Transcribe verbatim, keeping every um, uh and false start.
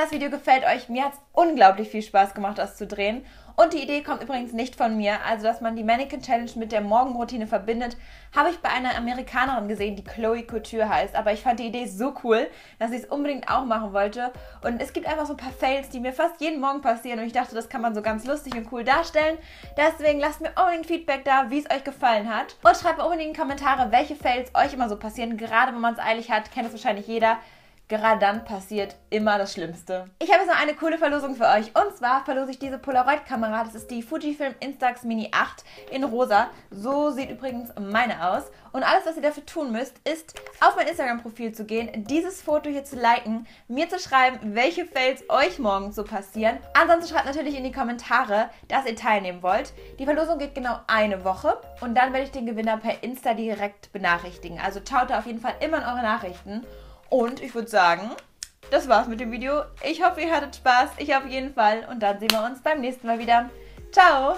das Video gefällt euch. Mir hat es unglaublich viel Spaß gemacht, das zu drehen. Und die Idee kommt übrigens nicht von mir. Also, dass man die Mannequin-Challenge mit der Morgenroutine verbindet, habe ich bei einer Amerikanerin gesehen, die Chloe Couture heißt. Aber ich fand die Idee so cool, dass ich es unbedingt auch machen wollte. Und es gibt einfach so ein paar Fails, die mir fast jeden Morgen passieren. Und ich dachte, das kann man so ganz lustig und cool darstellen. Deswegen lasst mir unbedingt Feedback da, wie es euch gefallen hat. Und schreibt mir unbedingt in die Kommentare, welche Fails euch immer so passieren. Gerade wenn man es eilig hat, kennt es wahrscheinlich jeder. Gerade dann passiert immer das Schlimmste. Ich habe jetzt noch eine coole Verlosung für euch. Und zwar verlose ich diese Polaroid-Kamera. Das ist die Fujifilm Instax Mini acht in rosa. So sieht übrigens meine aus. Und alles, was ihr dafür tun müsst, ist, auf mein Instagram-Profil zu gehen, dieses Foto hier zu liken, mir zu schreiben, welche Fails euch morgen so passieren. Ansonsten schreibt natürlich in die Kommentare, dass ihr teilnehmen wollt. Die Verlosung geht genau eine Woche. Und dann werde ich den Gewinner per Insta direkt benachrichtigen. Also schaut da auf jeden Fall immer in eure Nachrichten. Und ich würde sagen, das war's mit dem Video. Ich hoffe, ihr hattet Spaß. Ich auf jeden Fall. Und dann sehen wir uns beim nächsten Mal wieder. Ciao!